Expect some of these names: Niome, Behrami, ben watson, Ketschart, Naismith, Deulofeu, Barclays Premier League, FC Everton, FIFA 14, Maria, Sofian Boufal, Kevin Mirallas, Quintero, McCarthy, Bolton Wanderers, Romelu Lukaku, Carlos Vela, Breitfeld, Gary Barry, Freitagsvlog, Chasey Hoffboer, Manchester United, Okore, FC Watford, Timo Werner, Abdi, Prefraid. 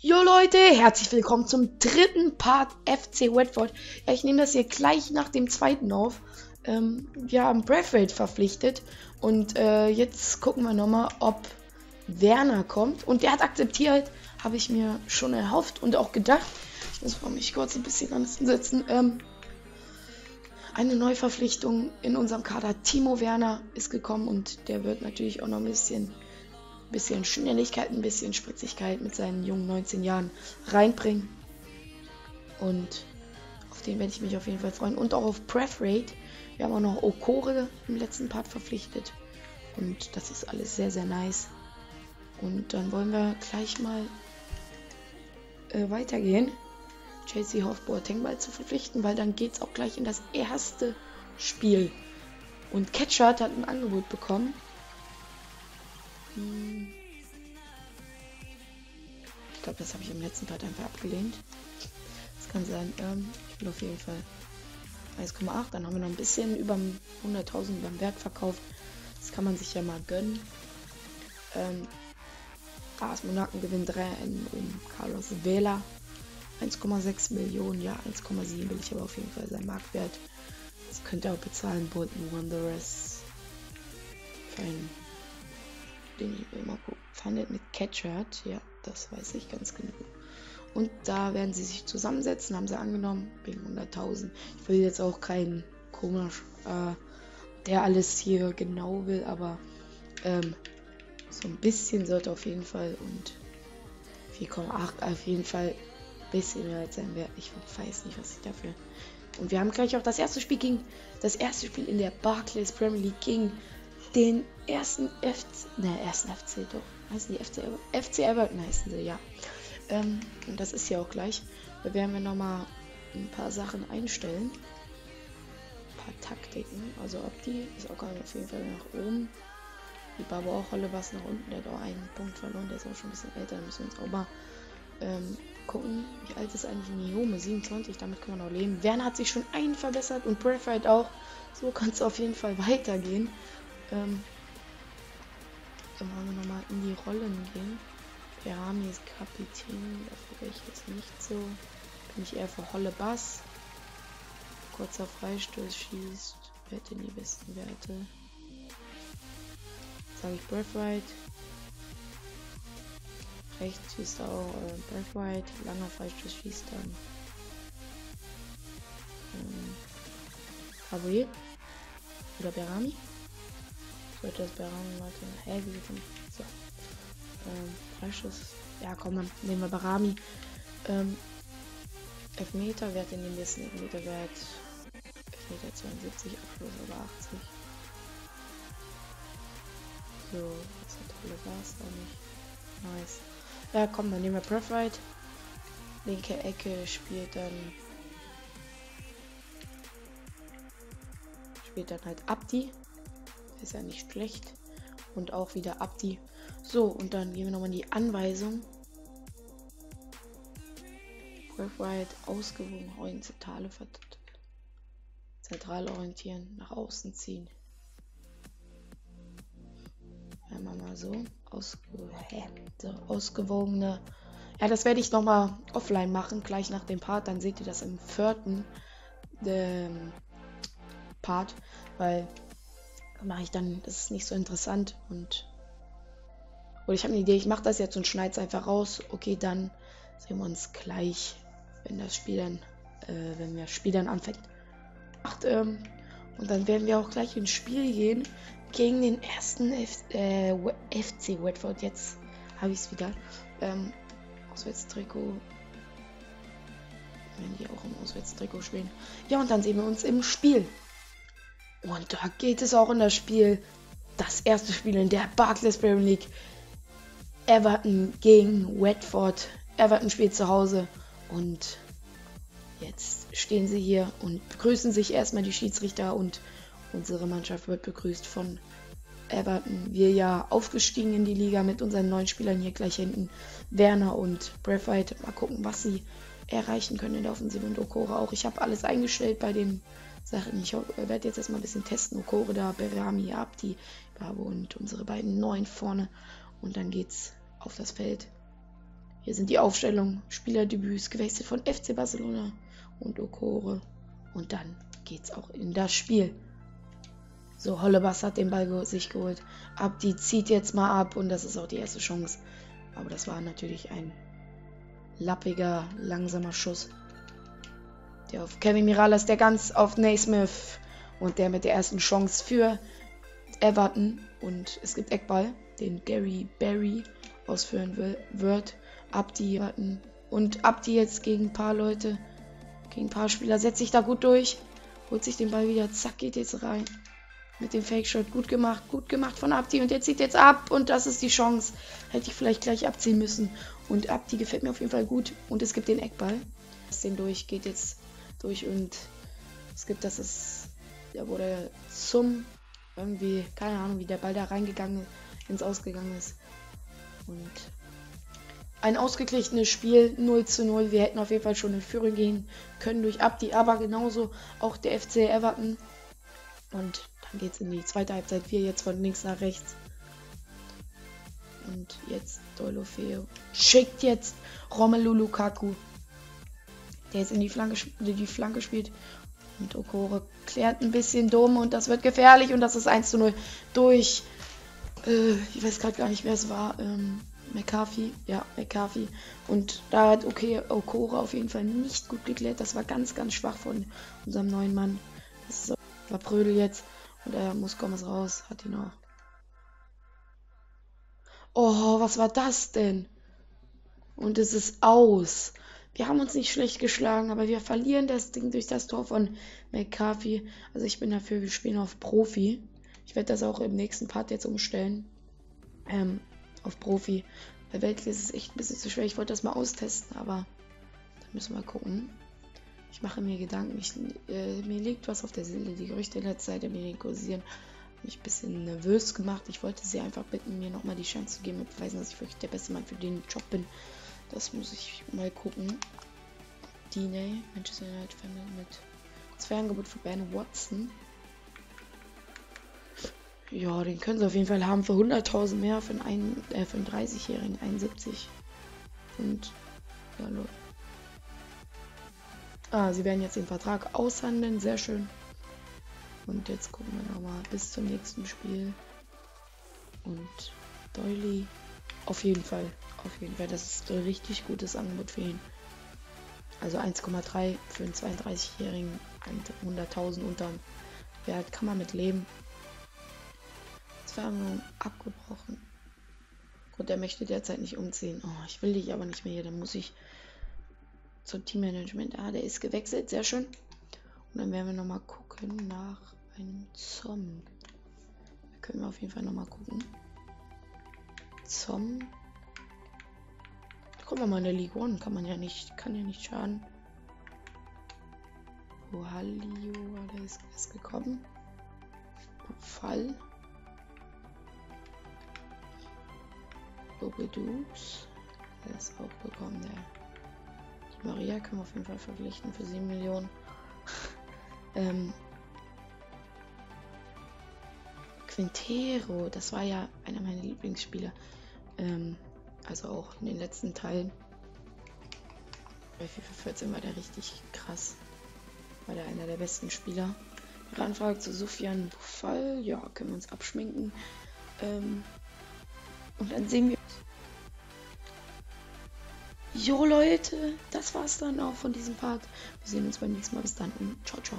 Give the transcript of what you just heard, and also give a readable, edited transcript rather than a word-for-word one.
Jo Leute, herzlich willkommen zum dritten Part FC Watford. Ja, ich nehme das hier gleich nach dem zweiten auf. Wir haben Prefraid verpflichtet und jetzt gucken wir nochmal, ob Werner kommt. Und der hat akzeptiert, habe ich mir schon erhofft und auch gedacht. Ich muss mich kurz ein bisschen anders hinsetzen. Eine Neuverpflichtung in unserem Kader. Timo Werner ist gekommen und der wird natürlich auch noch ein bisschen Schnelligkeit, ein bisschen Spritzigkeit mit seinen jungen 19 Jahren reinbringen. Und auf den werde ich mich auf jeden Fall freuen. Und auch auf Prefraid. Wir haben auch noch Okore im letzten Part verpflichtet. Und das ist alles sehr, sehr nice. Und dann wollen wir gleich mal weitergehen. Chasey Hoffboer Tengball zu verpflichten, weil dann geht es auch gleich in das erste Spiel. Und Ketschart hat ein Angebot bekommen. Ich glaube, das habe ich im letzten Part einfach abgelehnt. Das kann sein. Ich bin auf jeden Fall 1,8. Dann haben wir noch ein bisschen über 100.000 beim Wert verkauft. Das kann man sich ja mal gönnen. AS Monaken gewinnt 3-1 um Carlos Vela. 1,6 Millionen, ja 1,7 will ich aber auf jeden Fall sein Marktwert. Das könnte er auch bezahlen, Bolton Wanderers. Für einen, den ich immer verhandelt mit Ketschart, ja, das weiß ich ganz genau. Und da werden sie sich zusammensetzen, haben sie angenommen, wegen 100.000. Ich will jetzt auch keinen komisch, der alles hier genau will, aber so ein bisschen sollte auf jeden Fall und 4,8 auf jeden Fall. Bisschen mehr als sein Wert. Ich weiß nicht, was ich dafür. Und wir haben gleich auch das erste Spiel gegen das erste Spiel in der Barclays Premier League gegen den ersten FC doch. Heißen die FC Everton heißen sie, ja. Und das ist ja auch gleich. Da werden wir nochmal ein paar Sachen einstellen. Ein paar Taktiken. Also Abdi ist auch auf jeden Fall nach oben. Die Babo auch Holle was nach unten. Der hat auch einen Punkt verloren. Der ist auch schon ein bisschen älter. Da müssen wir uns auch mal gucken, wie alt ist eigentlich Niome, 27, damit kann man auch leben. Werner hat sich schon einen verbessert und Prefraid auch. So kann es auf jeden Fall weitergehen. Dann wollen wir nochmal in die Rollen gehen. Behrami ist Kapitän, dafür wäre ich jetzt nicht so. Bin ich eher für Holle Bass. Kurzer Freistoß schießt, wer hätte die besten Werte? Sage ich Prefraid. Rechts schießt er auch Breitfeld, langer Freistoß schießt dann Gabriel oder Behrami. Sollte das Behrami mal hergeben. So. Freistoß. Ja komm, dann nehmen wir Behrami. Elfmeter, wer hat denn den besten Elfmeterwert? Elfmeter 72, Abschluss über 80. So, das hat tolle Gas da nicht. Nice. Ja, komm, dann nehmen wir Prefraid. Linke Ecke spielt dann halt Abdi. Ist ja nicht schlecht. Und auch wieder Abdi. So, und dann gehen wir nochmal in die Anweisung. Prefraid ausgewogen, horizontale zentral orientieren, nach außen ziehen. Mal so. Ausgewogene. Ja, das werde ich nochmal offline machen, gleich nach dem Part. Dann seht ihr das im vierten Part, weil mache ich dann, das ist nicht so interessant. Und ich habe eine Idee, ich mache das jetzt und schneide es einfach raus. Okay, dann sehen wir uns gleich, wenn das Spiel dann, wenn das Spiel dann anfängt. Und dann werden wir auch gleich ins Spiel gehen gegen den ersten FC Watford. Jetzt habe ich es wieder. Auswärtstrikot. Wenn die auch im Auswärtstrikot spielen. Ja, und dann sehen wir uns im Spiel. Und da geht es auch in das Spiel. Das erste Spiel in der Barclays Premier League. Everton gegen Watford. Everton spielt zu Hause. Und jetzt stehen sie hier und begrüßen sich erstmal die Schiedsrichter und unsere Mannschaft wird begrüßt von Everton. Wir ja aufgestiegen in die Liga mit unseren neuen Spielern hier gleich hinten. Werner und Prefraid. Mal gucken, was sie erreichen können in der Offensive und Okore auch. Ich habe alles eingestellt bei dem Sachen. Ich werde jetzt erstmal ein bisschen testen. Okore da, Behrami, Abdi, und unsere beiden Neuen vorne. Und dann geht's auf das Feld. Hier sind die Aufstellungen, Spielerdebüts, gewechselt von FC Barcelona und Okore. Und dann geht's auch in das Spiel. So, Hollebass hat den Ball sich geholt. Abdi zieht jetzt mal ab und das ist auch die erste Chance. Aber das war natürlich ein lappiger, langsamer Schuss. Der auf Kevin Mirallas, der ganz auf Naismith. Und der mit der ersten Chance für Everton. Und es gibt Eckball, den Gary Barry ausführen wird. Abdi Everton. Und Abdi jetzt gegen ein paar Leute, gegen ein paar Spieler, setzt sich da gut durch. Holt sich den Ball wieder, zack, geht jetzt rein. Mit dem Fake-Shot, gut gemacht von Abdi. Und der zieht jetzt ab und das ist die Chance. Hätte ich vielleicht gleich abziehen müssen. Und Abdi gefällt mir auf jeden Fall gut. Und es gibt den Eckball. Das Ding durch, geht jetzt durch und es gibt, das ist, der wurde zum, irgendwie, keine Ahnung, wie der Ball da reingegangen, ins Ausgegangen ist. Und ein ausgeglichenes Spiel, 0:0. Wir hätten auf jeden Fall schon in Führung gehen können durch Abdi, aber genauso auch der FC Everton. Und dann geht's in die zweite Halbzeit. Wir jetzt von links nach rechts. Und jetzt Deulofeu schickt jetzt Romelu Lukaku, der jetzt in die Flanke spielt. Und Okore klärt ein bisschen dumm und das wird gefährlich. Und das ist 1:0 durch, ich weiß gerade gar nicht, wer es war, McCarthy. Ja, McCarthy. Und da hat Okore auf jeden Fall nicht gut geklärt. Das war ganz, ganz schwach von unserem neuen Mann. Das ist war Prödel jetzt. Und er muss kommen raus. Hat ihn auch. Oh, was war das denn? Und es ist aus. Wir haben uns nicht schlecht geschlagen, aber wir verlieren das Ding durch das Tor von McCarthy. Also ich bin dafür, wir spielen auf Profi. Ich werde das auch im nächsten Part jetzt umstellen. Auf Profi. Bei Weltklasse ist es echt ein bisschen zu schwer. Ich wollte das mal austesten, aber da müssen wir gucken. Ich mache mir Gedanken, mir liegt was auf der Seele, die Gerüchte in letzter Zeit in mir kursieren, mich ein bisschen nervös gemacht. Ich wollte sie einfach bitten, mir nochmal die Chance zu geben und beweisen, dass ich wirklich der beste Mann für den Job bin. Das muss ich mal gucken. Diney, Manchester United mit Transferangebot für Ben Watson. Ja, den können sie auf jeden Fall haben für 100.000 mehr, für einen 30-Jährigen, 71. Und ja, Leute. Ah, sie werden jetzt den Vertrag aushandeln, sehr schön. Und jetzt gucken wir nochmal bis zum nächsten Spiel. Und Doily, auf jeden Fall, das ist ein richtig gutes Angebot für ihn. Also 1,3 für einen 32-Jährigen, 100.000 unterm Wert, kann man mit leben. Verhandlung abgebrochen. Gut, er möchte derzeit nicht umziehen. Oh, ich will dich aber nicht mehr hier, dann muss ich zum Teammanagement. Ah, der ist gewechselt, sehr schön. Und dann werden wir nochmal gucken nach einem Zom. Da können wir auf jeden Fall nochmal gucken. Zom. Da kommen wir mal in der League One, kann ja nicht schaden. Ohalio, der ist gekommen. Fall. Bobedus. Der ist auch gekommen, der. Maria können wir auf jeden Fall verpflichten für 7 Millionen. Quintero, das war ja einer meiner Lieblingsspieler. Also auch in den letzten Teilen. Bei FIFA 14 war der richtig krass. War der einer der besten Spieler. Ihre Anfrage zu Sofian Boufal. Ja, können wir uns abschminken. Und dann sehen wir. Jo Leute, das war's dann auch von diesem Part. Wir sehen uns beim nächsten Mal. Bis dann und ciao, ciao.